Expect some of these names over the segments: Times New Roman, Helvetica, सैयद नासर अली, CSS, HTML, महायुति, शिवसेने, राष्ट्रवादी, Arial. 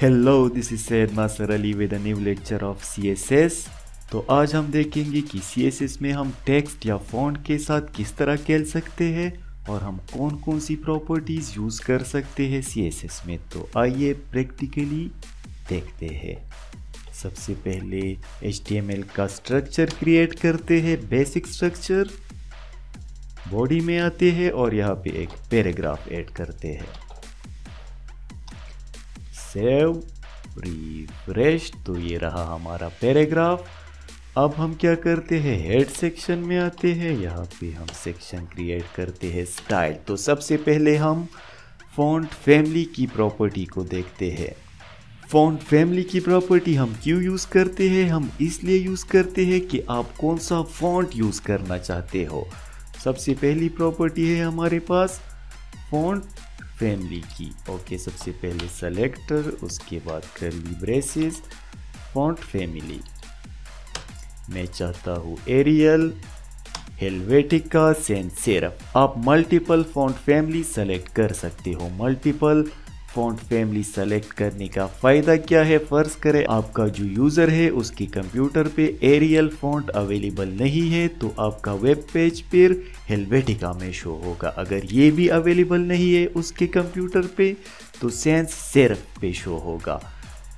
Hello, this is सैयद नासर अली with a new lecture of CSS। तो आज हम देखेंगे कि CSS में हम टेक्स्ट या फॉन्ट के साथ किस तरह खेल सकते हैं और हम कौन कौन सी प्रॉपर्टीज़ यूज़ कर सकते हैं CSS में। तो आइए प्रैक्टिकली देखते हैं। सबसे पहले HTML का स्ट्रक्चर क्रिएट करते हैं, बेसिक स्ट्रक्चर। बॉडी में आते हैं और यहाँ पे एक पैराग्राफ ऐड करते हैं। सेव, रिफ्रेश, तो ये रहा हमारा पैराग्राफ। अब हम क्या करते हैं, हेड सेक्शन में आते हैं। यहाँ पे हम सेक्शन क्रिएट करते हैं स्टाइल। तो सबसे पहले हम फॉन्ट फैमिली की प्रॉपर्टी को देखते हैं। फॉन्ट फैमिली की प्रॉपर्टी हम क्यों यूज़ करते हैं, हम इसलिए यूज़ करते हैं कि आप कौन सा फॉन्ट यूज़ करना चाहते हो। सबसे पहली प्रॉपर्टी है हमारे पास फॉन्ट फैमिली की। ओके, सबसे पहले सेलेक्टर, उसके बाद कर्ली ब्रेसेस, फॉन्ट फैमिली। मैं चाहता हूँ एरियल, हेल्वेटिका, सैंस सेरिफ। आप मल्टीपल फॉन्ट फैमिली सेलेक्ट कर सकते हो। मल्टीपल फॉन्ट फैमिली सेलेक्ट करने का फ़ायदा क्या है, फर्ज करें आपका जो यूज़र है उसके कंप्यूटर पे एरियल फॉन्ट अवेलेबल नहीं है तो आपका वेब पेज पर हेल्वेटिका में शो होगा। अगर ये भी अवेलेबल नहीं है उसके कंप्यूटर पे तो सैंस सेरिफ पे शो होगा।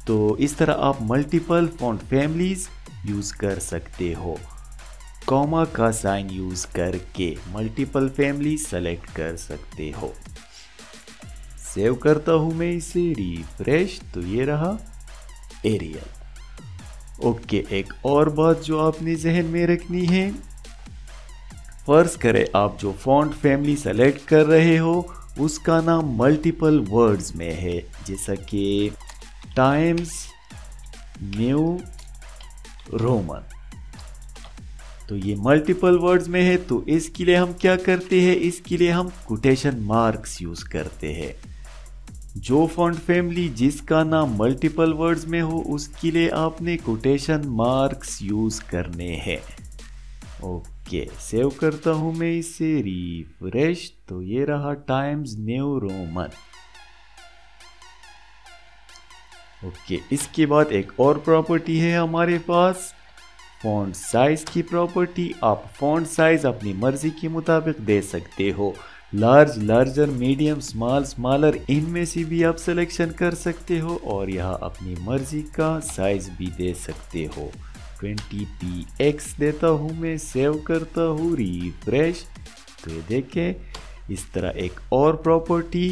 तो इस तरह आप मल्टीपल फॉन्ट फैमिलीज़ यूज़ कर सकते हो, कॉमा का साइन यूज़ करके मल्टीपल फैमिली सेलेक्ट कर सकते हो। सेव करता हूँ मैं इसे, रिफ्रेश, तो ये रहा एरियल। ओके, एक और बात जो आपने जहन में रखनी है, फर्ज करें आप जो फॉन्ट फैमिली सेलेक्ट कर रहे हो उसका नाम मल्टीपल वर्ड्स में है, जैसा कि टाइम्स न्यू रोमन। तो ये मल्टीपल वर्ड्स में है तो इसके लिए हम क्या करते हैं, इसके लिए हम कोटेशन मार्क्स यूज़ करते हैं। जो फॉन्ट फैमिली जिसका नाम मल्टीपल वर्ड्स में हो उसके लिए आपने कोटेशन मार्क्स यूज़ करने हैं। ओके, सेव करता हूँ मैं इसे, रिफ्रेश, तो ये रहा टाइम्स न्यू रोमन। ओके, इसके बाद एक और प्रॉपर्टी है हमारे पास फॉन्ट साइज़ की प्रॉपर्टी। आप फॉन्ट साइज़ अपनी मर्ज़ी के मुताबिक दे सकते हो। Large, larger, medium, small, smaller, इनमें से भी आप सिलेक्शन कर सकते हो और यहाँ अपनी मर्ज़ी का साइज़ भी दे सकते हो। 20px देता हूँ मैं, सेव करता हूँ, रिफ्रेश, तो देखें इस तरह एक और प्रॉपर्टी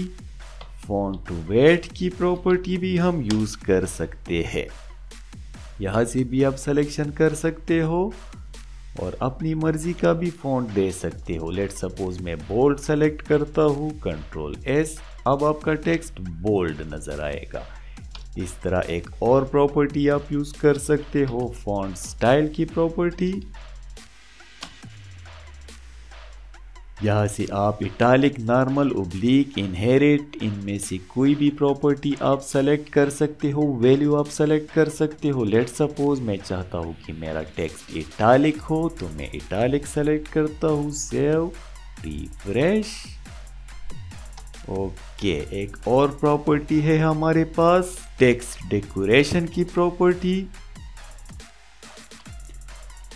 फॉन्ट वेट की प्रॉपर्टी भी हम यूज़ कर सकते हैं। यहाँ से भी आप सिलेक्शन कर सकते हो और अपनी मर्ज़ी का भी फॉन्ट दे सकते हो। लेट सपोज मैं बोल्ड सेलेक्ट करता हूँ, कंट्रोल एस, अब आपका टेक्स्ट बोल्ड नज़र आएगा। इस तरह एक और प्रॉपर्टी आप यूज़ कर सकते हो, फॉन्ट स्टाइल की प्रॉपर्टी। यहाँ से आप इटालिक, नॉर्मल, ओब्लिक, इनहेरिट, इनमें से कोई भी प्रॉपर्टी आप सेलेक्ट कर सकते हो, वैल्यू आप सेलेक्ट कर सकते हो। लेट सपोज मैं चाहता हूँ कि मेरा टेक्स्ट इटालिक हो तो मैं इटालिक सेलेक्ट करता हूँ, सेव, रिफ्रेश। ओके, एक और प्रॉपर्टी है हमारे पास टेक्स्ट डेकोरेशन की प्रॉपर्टी।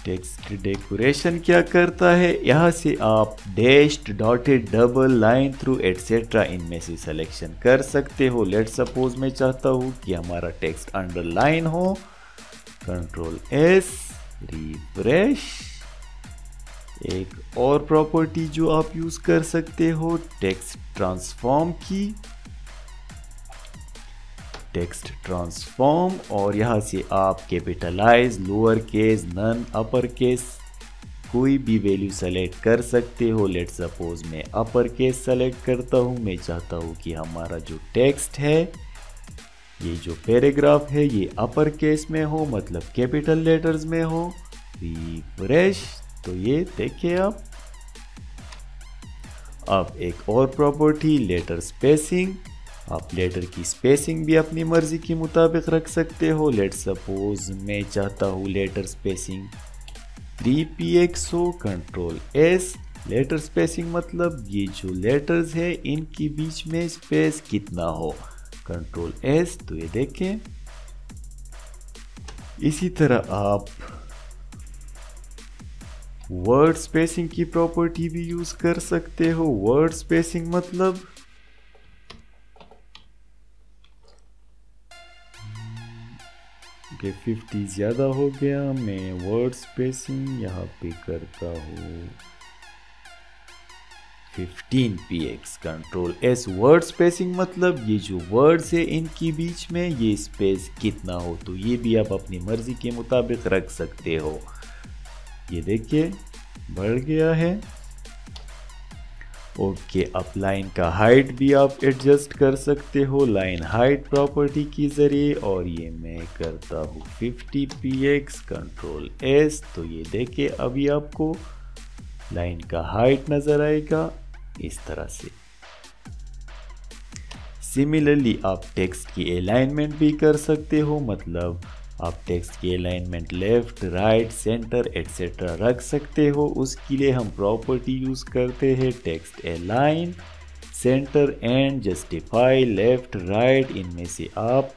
टेक्स्ट डेकोरेशन क्या करता है, यहाँ से आप dashed, dotted, double, line through, etcetera, इनमें से सिलेक्शन कर सकते हो। लेट सपोज मैं चाहता हूँ कि हमारा टेक्स्ट अंडरलाइन हो, कंट्रोल एस, रिफ्रेश। एक और प्रॉपर्टी जो आप यूज़ कर सकते हो, टेक्स्ट ट्रांसफॉर्म की, टेक्स्ट ट्रांसफॉर्म, और यहाँ से आप capitalise, lower case, none, upper case, कोई भी वैल्यू सेलेक्ट कर सकते हो। लेट सपोज मैं अपर केस सेलेक्ट करता हूँ, मैं चाहता हूँ कि हमारा जो टेक्स्ट है, ये जो पैराग्राफ है, ये अपर केस में हो, मतलब कैपिटल लेटर्स में हो, रिफ्रेश, तो ये देखिए आप। अब एक और प्रॉपर्टी लेटर स्पेसिंग, आप लेटर की स्पेसिंग भी अपनी मर्ज़ी के मुताबिक रख सकते हो। लेट सपोज मैं चाहता हूँ लेटर स्पेसिंग 3px हो, कंट्रोल एस। लेटर स्पेसिंग मतलब ये जो लेटर्स है इनके बीच में स्पेस कितना हो। कंट्रोल एस, तो ये देखें। इसी तरह आप वर्ड स्पेसिंग की प्रॉपर्टी भी यूज कर सकते हो। वर्ड स्पेसिंग मतलब कि 50 ज्यादा हो गया, मैं वर्ड स्पेसिंग यहाँ पे करता हूँ 15px, control S. Word spacing मतलब ये जो वर्ड्स है इनके बीच में ये स्पेस कितना हो, तो ये भी आप अपनी मर्जी के मुताबिक रख सकते हो। ये देखिए बढ़ गया है। ओके, अब लाइन का हाइट भी आप एडजस्ट कर सकते हो लाइन हाइट प्रॉपर्टी के ज़रिए, और ये मैं करता हूँ 50px, कंट्रोल एस, तो ये देखिए अभी आपको लाइन का हाइट नज़र आएगा इस तरह से। सिमिलरली आप टेक्स्ट की अलाइनमेंट भी कर सकते हो, मतलब आप टेक्स्ट की alignment left, right, centre etcetera रख सकते हो। उसके लिए हम प्रॉपर्टी यूज़ करते हैं text align, centre and justify left right, इनमें से आप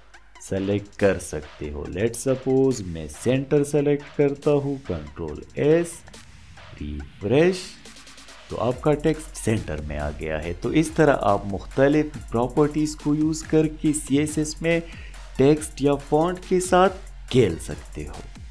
सेलेक्ट कर सकते हो। लेट्स सपोज मैं सेंटर सेलेक्ट करता हूँ, कंट्रोल एस, रिफ्रेश, तो आपका टेक्स्ट सेंटर में आ गया है। तो इस तरह आप मुख्तलिफ प्रॉपर्टीज़ को यूज़ करके CSS में टेक्स्ट या फॉन्ट के साथ खेल सकते हो।